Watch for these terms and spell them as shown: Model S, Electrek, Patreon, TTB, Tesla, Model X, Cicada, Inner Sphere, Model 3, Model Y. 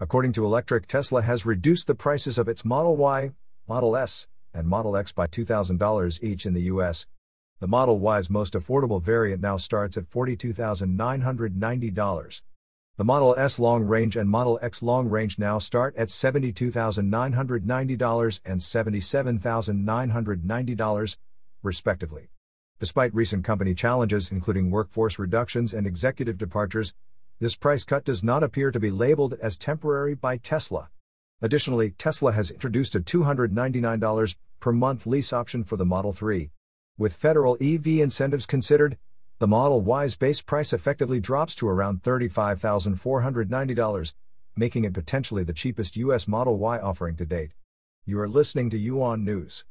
According to Electrek, Tesla has reduced the prices of its Model Y, Model S, and Model X by $2,000 each in the U.S. The Model Y's most affordable variant now starts at $42,990. The Model S long-range and Model X long-range now start at $72,990 and $77,990, respectively. Despite recent company challenges, including workforce reductions and executive departures, this price cut does not appear to be labeled as temporary by Tesla. Additionally, Tesla has introduced a $299 per month lease option for the Model 3. With federal EV incentives considered, the Model Y's base price effectively drops to around $35,490, making it potentially the cheapest U.S. Model Y offering to date. You are listening to Yuan News.